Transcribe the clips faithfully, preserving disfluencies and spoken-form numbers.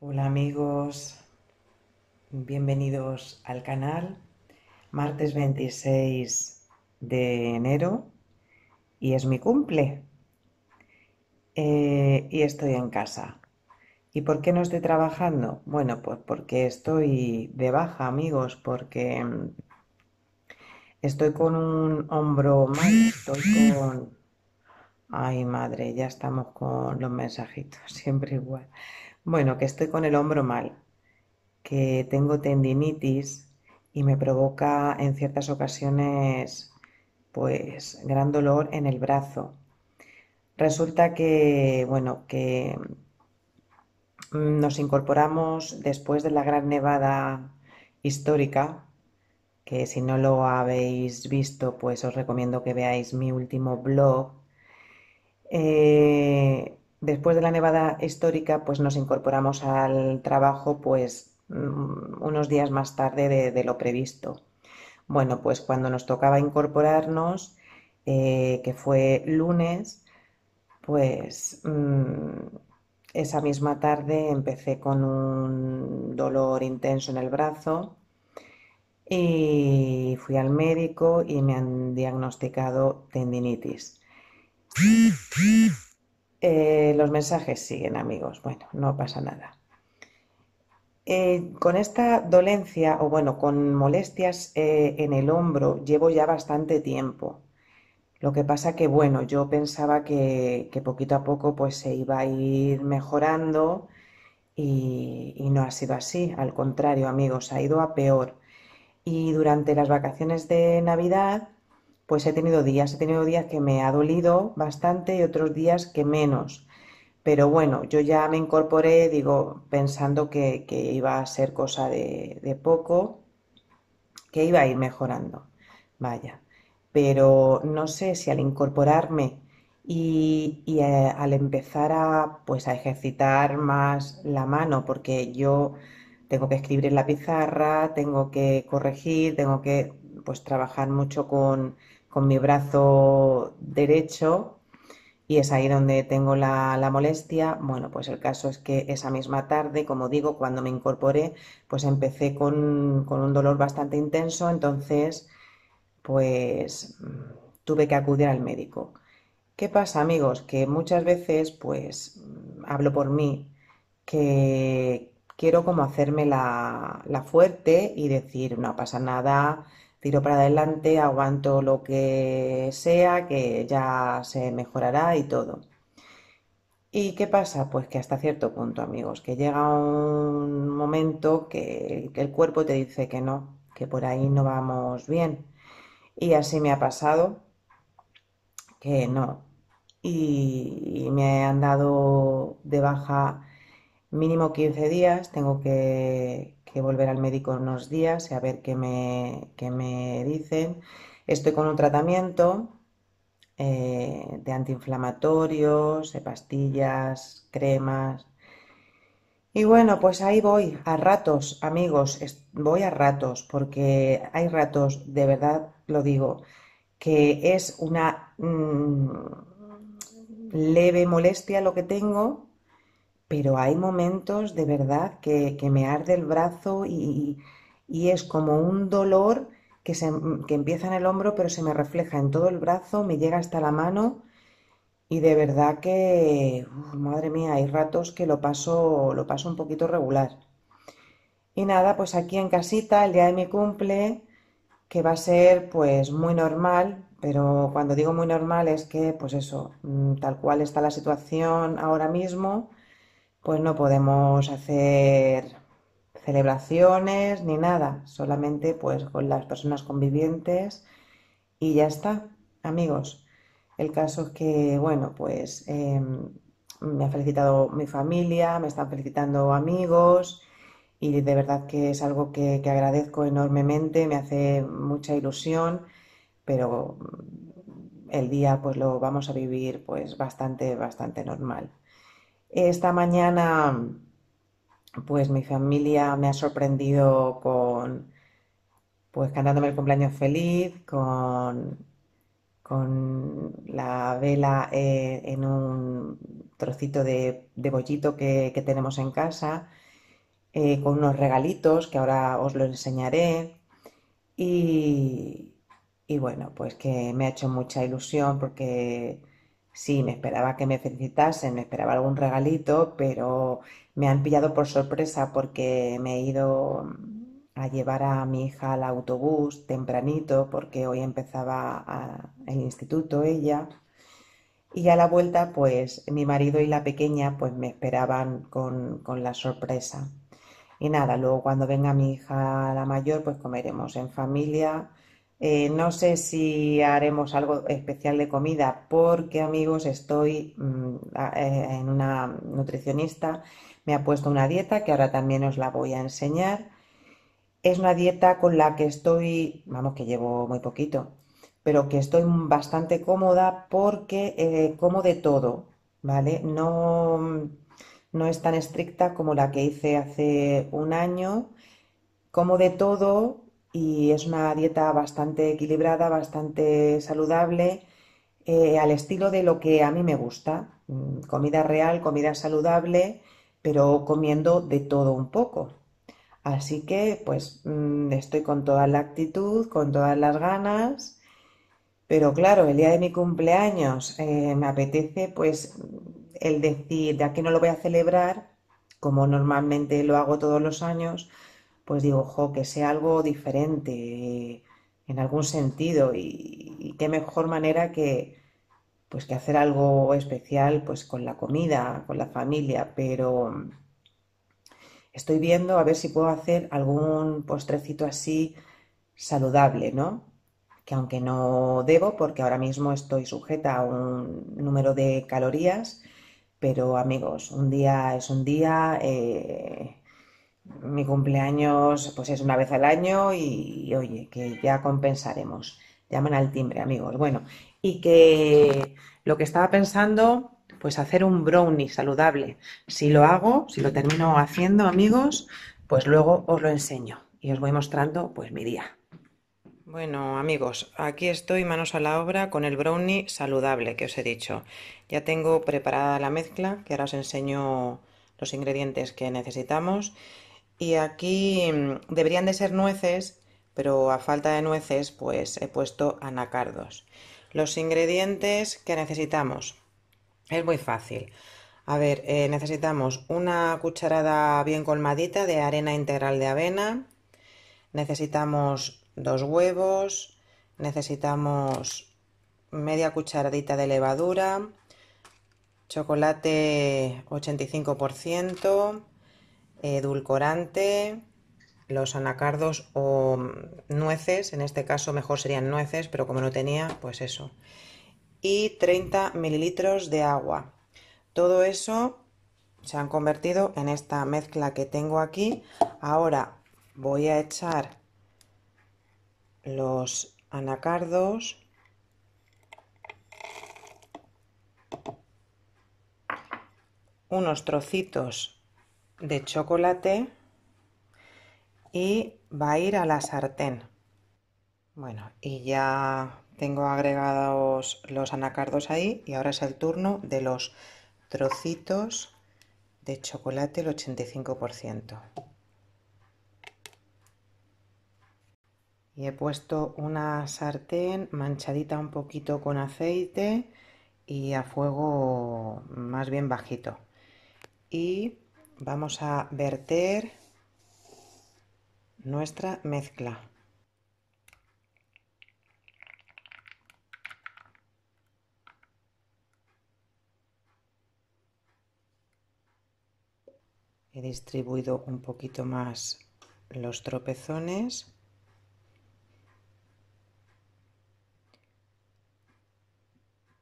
Hola amigos, bienvenidos al canal. Martes veintiséis de enero y es mi cumple eh, y estoy en casa. ¿Y por qué no estoy trabajando? Bueno, pues porque estoy de baja, amigos, porque estoy con un hombro mal, estoy con... Ay madre, ya estamos con los mensajitos, siempre igual. Bueno, que estoy con el hombro mal, que tengo tendinitis y me provoca en ciertas ocasiones pues gran dolor en el brazo. Resulta que, bueno, que nos incorporamos después de la gran nevada histórica, que si no lo habéis visto, pues os recomiendo que veáis mi último blog. Eh, Después de la nevada histórica, pues nos incorporamos al trabajo pues unos días más tarde de, de lo previsto. Bueno, pues cuando nos tocaba incorporarnos, eh, que fue lunes, pues mmm, esa misma tarde empecé con un dolor intenso en el brazo y fui al médico y me han diagnosticado tendinitis. Eh, los mensajes siguen, amigos. Bueno, no pasa nada. Eh, con esta dolencia, o bueno, con molestias eh, en el hombro, llevo ya bastante tiempo. Lo que pasa que, bueno, yo pensaba que, que poquito a poco pues se iba a ir mejorando y, y no ha sido así. Al contrario, amigos, ha ido a peor. Y durante las vacaciones de Navidad... pues he tenido días, he tenido días que me ha dolido bastante y otros días que menos. Pero bueno, yo ya me incorporé, digo, pensando que, que iba a ser cosa de, de poco, que iba a ir mejorando, vaya. Pero no sé si al incorporarme y, y a, al empezar a, pues a ejercitar más la mano, porque yo tengo que escribir en la pizarra, tengo que corregir, tengo que pues trabajar mucho con... con mi brazo derecho, y es ahí donde tengo la, la molestia. Bueno, pues el caso es que esa misma tarde, como digo, cuando me incorporé, pues empecé con, con un dolor bastante intenso, entonces pues tuve que acudir al médico. ¿Qué pasa, amigos? Que muchas veces, pues hablo por mí, que quiero como hacerme la, la fuerte y decir, no pasa nada, tiro para adelante, aguanto lo que sea, que ya se mejorará y todo. ¿Y qué pasa? Pues que hasta cierto punto, amigos, que llega un momento que el cuerpo te dice que no, que por ahí no vamos bien. Y así me ha pasado, que no. Y me han dado de baja mínimo quince días, tengo que... que volver al médico unos días y a ver qué me, qué me dicen. Estoy con un tratamiento eh, de antiinflamatorios, de pastillas, cremas. Y bueno, pues ahí voy, a ratos, amigos, voy a ratos, porque hay ratos, de verdad lo digo, que es una mmm, leve molestia lo que tengo. Pero hay momentos de verdad que, que me arde el brazo y, y es como un dolor que, se, que empieza en el hombro pero se me refleja en todo el brazo, me llega hasta la mano y de verdad que, uf, madre mía, hay ratos que lo paso, lo paso un poquito regular. Y nada, pues aquí en casita, el día de mi cumple, que va a ser pues muy normal, pero cuando digo muy normal es que pues eso, tal cual está la situación ahora mismo, pues no podemos hacer celebraciones ni nada, solamente pues con las personas convivientes y ya está, amigos. El caso es que, bueno, pues eh, me ha felicitado mi familia, me están felicitando amigos y de verdad que es algo que, que agradezco enormemente, me hace mucha ilusión, pero el día pues lo vamos a vivir pues bastante, bastante normal. Esta mañana, pues mi familia me ha sorprendido con, pues cantándome el cumpleaños feliz, con, con la vela eh, en un trocito de, de bollito que, que tenemos en casa eh, con unos regalitos que ahora os lo enseñaré. Y, y bueno, pues que me ha hecho mucha ilusión porque sí, me esperaba que me felicitasen, me esperaba algún regalito, pero me han pillado por sorpresa porque me he ido a llevar a mi hija al autobús tempranito porque hoy empezaba a, el instituto ella. Y a la vuelta, pues, mi marido y la pequeña, pues, me esperaban con, con la sorpresa. Y nada, luego cuando venga mi hija la mayor, pues, comeremos en familia. Eh, no sé si haremos algo especial de comida, porque, amigos, estoy mmm, en una nutricionista. Me ha puesto una dieta que ahora también os la voy a enseñar. Es una dieta con la que estoy, vamos, que llevo muy poquito, pero que estoy bastante cómoda porque eh, como de todo, ¿vale? No, no es tan estricta como la que hice hace un año, como de todo y es una dieta bastante equilibrada, bastante saludable, eh, al estilo de lo que a mí me gusta, comida real, comida saludable, pero comiendo de todo un poco. Así que pues estoy con toda la actitud, con todas las ganas. Pero claro, el día de mi cumpleaños eh, me apetece pues el decir, ya que no lo voy a celebrar, como normalmente lo hago todos los años, pues digo, jo, que sea algo diferente eh, en algún sentido y, y qué mejor manera que, pues, que hacer algo especial pues con la comida, con la familia, pero estoy viendo a ver si puedo hacer algún postrecito así saludable, ¿no? Que aunque no debo, porque ahora mismo estoy sujeta a un número de calorías, pero amigos, un día es un día, eh, mi cumpleaños pues es una vez al año y, y oye, que ya compensaremos. Llaman al timbre, amigos. Bueno, y que lo que estaba pensando, pues hacer un brownie saludable. Si lo hago, si lo termino haciendo, amigos, pues luego os lo enseño y os voy mostrando pues mi día. Bueno, amigos, aquí estoy manos a la obra con el brownie saludable que os he dicho. Ya tengo preparada la mezcla, que ahora os enseño los ingredientes que necesitamos. Y aquí deberían de ser nueces, pero a falta de nueces, pues he puesto anacardos. Los ingredientes que necesitamos, es muy fácil. A ver, eh, necesitamos una cucharada bien colmadita de harina integral de avena. Necesitamos dos huevos, necesitamos media cucharadita de levadura, chocolate ochenta y cinco por ciento, edulcorante, los anacardos o nueces, en este caso mejor serían nueces, pero como no tenía, pues eso. Y treinta mililitros de agua. Todo eso se han convertido en esta mezcla que tengo aquí. Ahora voy a echar los anacardos unos trocitos de chocolate y va a ir a la sartén. Bueno, y ya tengo agregados los anacardos ahí y ahora es el turno de los trocitos de chocolate, el ochenta y cinco por ciento. Y he puesto una sartén manchadita un poquito con aceite y a fuego más bien bajito. Y vamos a verter nuestra mezcla. He distribuido un poquito más los tropezones.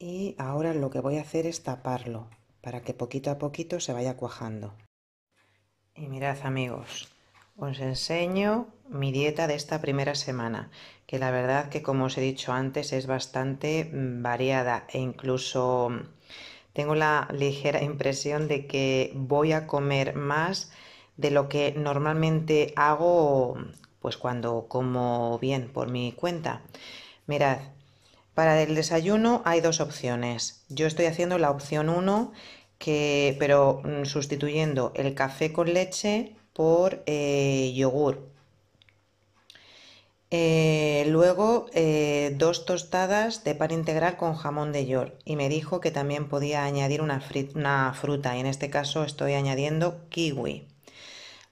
Y ahora lo que voy a hacer es taparlo para que poquito a poquito se vaya cuajando. Y mirad, amigos, os enseño mi dieta de esta primera semana, que la verdad que, como os he dicho antes, es bastante variada e incluso tengo la ligera impresión de que voy a comer más de lo que normalmente hago pues cuando como bien por mi cuenta. Mirad. Para el desayuno hay dos opciones. Yo estoy haciendo la opción uno, que, pero sustituyendo el café con leche por eh, yogur. Eh, luego eh, dos tostadas de pan integral con jamón de york, y me dijo que también podía añadir una, una fruta, y en este caso estoy añadiendo kiwi.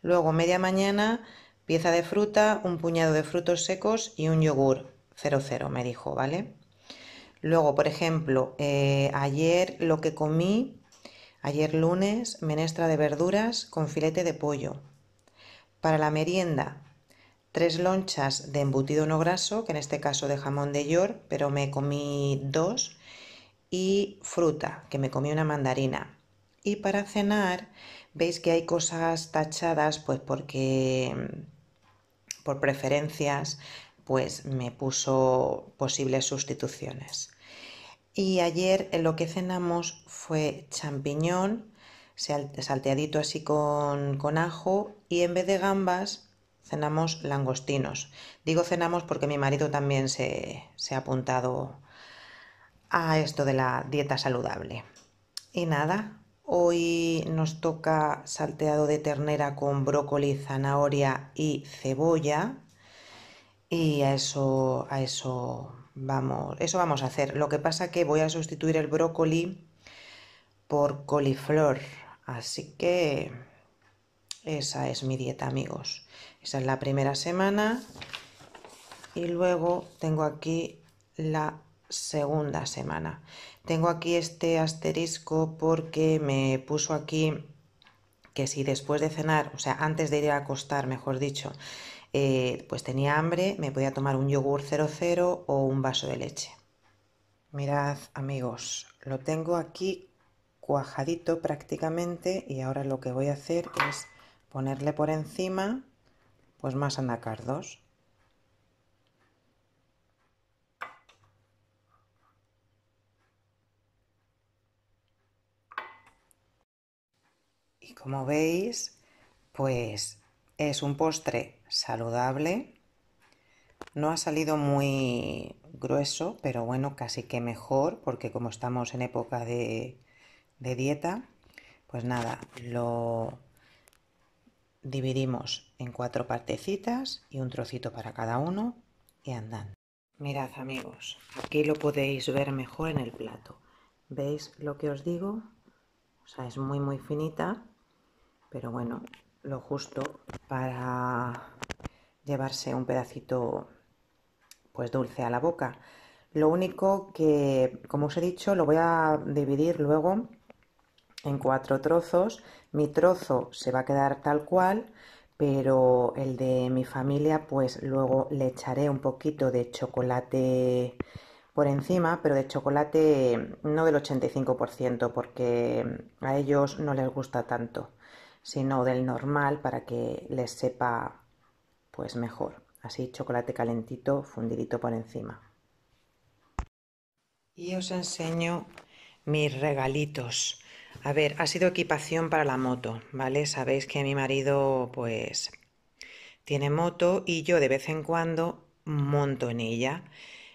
Luego media mañana, pieza de fruta, un puñado de frutos secos y un yogur cero cero me dijo, ¿vale? Luego, por ejemplo, eh, ayer lo que comí, ayer lunes, menestra de verduras con filete de pollo. Para la merienda, tres lonchas de embutido no graso, que en este caso de jamón de york, pero me comí dos, y fruta, que me comí una mandarina. Y para cenar, veis que hay cosas tachadas, pues porque por preferencias, pues me puso posibles sustituciones. Y ayer lo que cenamos fue champiñón, salteadito así con, con ajo, y en vez de gambas cenamos langostinos. Digo cenamos porque mi marido también se, se ha apuntado a esto de la dieta saludable. Y nada, hoy nos toca salteado de ternera con brócoli, zanahoria y cebolla. Y a eso, a eso, vamos, eso vamos a hacer. Lo que pasa que voy a sustituir el brócoli por coliflor. Así que esa es mi dieta, amigos. Esa es la primera semana, y luego tengo aquí la segunda semana. Tengo aquí este asterisco porque me puso aquí que si después de cenar, o sea, antes de ir a acostar, mejor dicho, eh, pues tenía hambre, me podía tomar un yogur cero cero o un vaso de leche. Mirad, amigos, lo tengo aquí cuajadito prácticamente, y ahora lo que voy a hacer es ponerle por encima pues más anacardos. Y como veis, pues es un postre saludable. No ha salido muy grueso, pero bueno, casi que mejor, porque como estamos en época de, de dieta, pues nada, lo dividimos en cuatro partecitas y un trocito para cada uno, y andando. Mirad, amigos, aquí lo podéis ver mejor en el plato. ¿Veis lo que os digo? O sea, es muy muy finita, pero bueno, lo justo para llevarse un pedacito pues dulce a la boca. Lo único que, como os he dicho, lo voy a dividir luego en cuatro trozos. Mi trozo se va a quedar tal cual, pero el de mi familia pues luego le echaré un poquito de chocolate por encima, pero de chocolate no del ochenta y cinco por ciento, porque a ellos no les gusta tanto, sino del normal para que les sepa pues mejor. Así, chocolate calentito, fundidito por encima. Y os enseño mis regalitos. A ver, ha sido equipación para la moto, ¿vale? Sabéis que mi marido, pues, tiene moto y yo de vez en cuando monto en ella.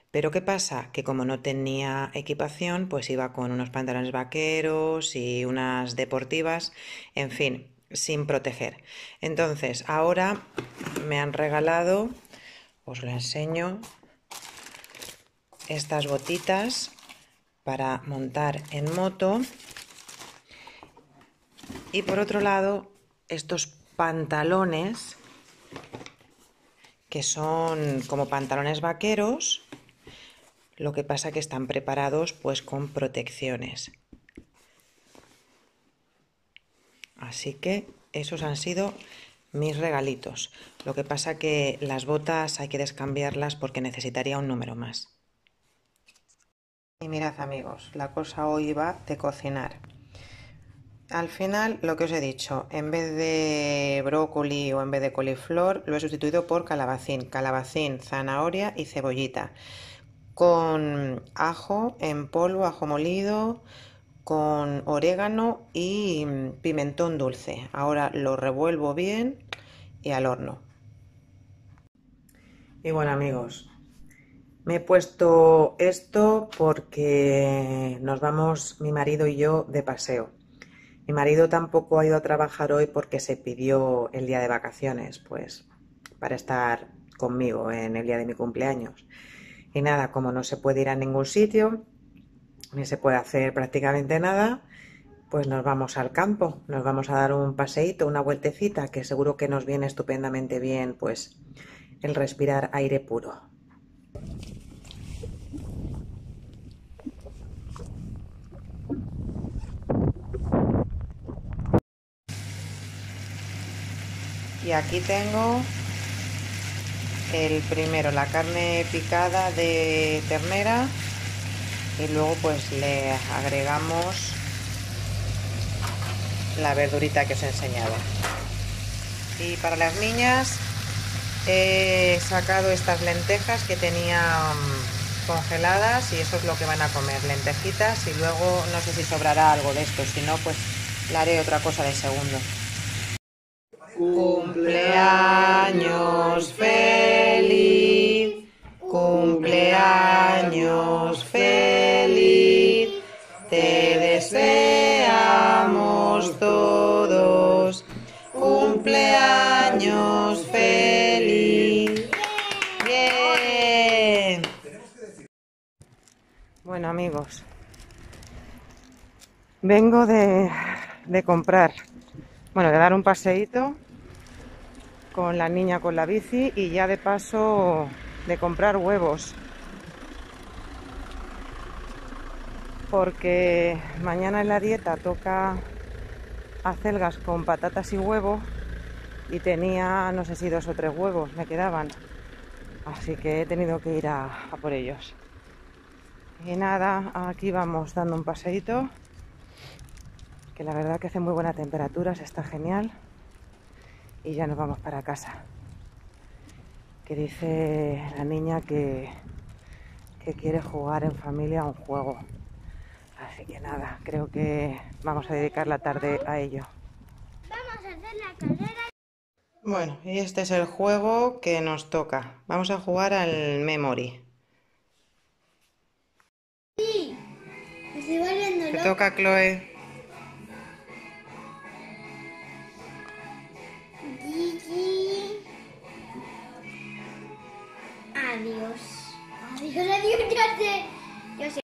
Pero ¿qué pasa? Que como no tenía equipación, pues iba con unos pantalones vaqueros y unas deportivas, en fin, sin proteger. Entonces, ahora me han regalado, os lo enseño, estas botitas para montar en moto. Y por otro lado, estos pantalones, que son como pantalones vaqueros, lo que pasa que están preparados pues con protecciones. Así que esos han sido mis regalitos. Lo que pasa que las botas hay que descambiarlas porque necesitaría un número más. Y mirad, amigos, la cosa hoy va de cocinar. Al final, lo que os he dicho, en vez de brócoli o en vez de coliflor, lo he sustituido por calabacín, calabacín, zanahoria y cebollita. Con ajo en polvo, ajo molido, con orégano y pimentón dulce. Ahora lo revuelvo bien y al horno. Y bueno, amigos, me he puesto esto porque nos vamos mi marido y yo de paseo. Mi marido tampoco ha ido a trabajar hoy porque se pidió el día de vacaciones, pues, para estar conmigo en el día de mi cumpleaños. Y nada, como no se puede ir a ningún sitio, ni se puede hacer prácticamente nada, pues nos vamos al campo, nos vamos a dar un paseíto, una vueltecita, que seguro que nos viene estupendamente bien, pues, el respirar aire puro. Y aquí tengo el primero, la carne picada de ternera, y luego pues le agregamos la verdurita que os he enseñado. Y para las niñas he sacado estas lentejas que tenía congeladas, y eso es lo que van a comer, lentejitas, y luego no sé si sobrará algo de esto, si no pues le haré otra cosa de segundo. Cumpleaños feliz, cumpleaños feliz, te deseamos todos, cumpleaños feliz. ¡Bien! Bueno, amigos, vengo de, de comprar, bueno, de dar un paseíto con la niña con la bici, y ya de paso de comprar huevos, porque mañana en la dieta toca acelgas con patatas y huevo, y tenía no sé si dos o tres huevos me quedaban, así que he tenido que ir a, a por ellos. Y nada, aquí vamos dando un paseíto, que la verdad que hace muy buena temperatura, se está genial. Y ya nos vamos para casa, que dice la niña que, que quiere jugar en familia a un juego. Así que nada, creo que vamos a dedicar la tarde a ello. Vamos a hacer la carrera. Bueno, y este es el juego que nos toca. Vamos a jugar al Memory. Sí, me estoy volviendo loca. Te toca, Chloe. Adiós. Adiós, adiós, yo sé. Yo sé.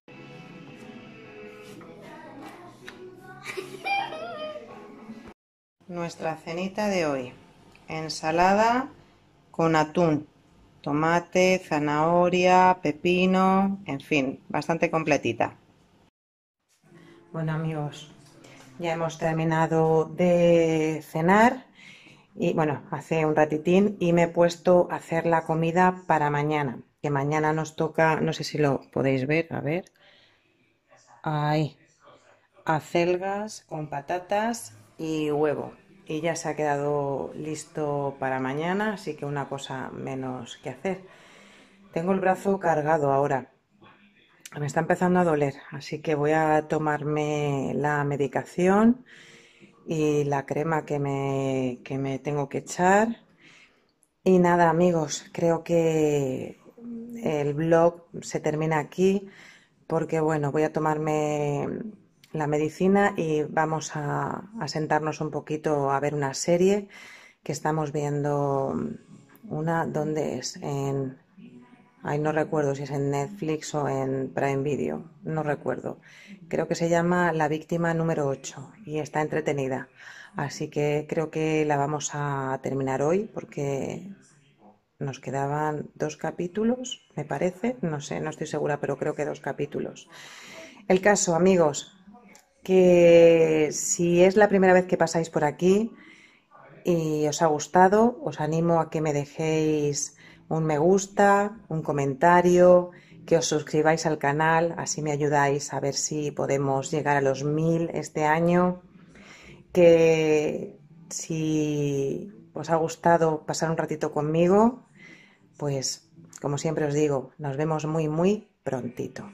Nuestra cenita de hoy. Ensalada con atún, tomate, zanahoria, pepino, en fin, bastante completita. Bueno, amigos, ya hemos terminado de cenar. Y bueno, hace un ratitín, y me he puesto a hacer la comida para mañana, que mañana nos toca, no sé si lo podéis ver, a ver, ahí, acelgas con patatas y huevo. Y ya se ha quedado listo para mañana, así que una cosa menos que hacer. Tengo el brazo cargado ahora, me está empezando a doler, así que voy a tomarme la medicación y la crema que me, que me tengo que echar. Y nada, amigos, creo que el vlog se termina aquí, porque bueno, voy a tomarme la medicina y vamos a, a sentarnos un poquito a ver una serie que estamos viendo. Una, ¿dónde es? En, ay, no recuerdo si es en Netflix o en Prime Video, no recuerdo. Creo que se llama La víctima número ocho y está entretenida. Así que creo que la vamos a terminar hoy, porque nos quedaban dos capítulos, me parece. No sé, no estoy segura, pero creo que dos capítulos. El caso, amigos, que si es la primera vez que pasáis por aquí y os ha gustado, os animo a que me dejéis un me gusta, un comentario, que os suscribáis al canal, así me ayudáis a ver si podemos llegar a los mil este año. Que si os ha gustado pasar un ratito conmigo, pues como siempre os digo, nos vemos muy muy prontito.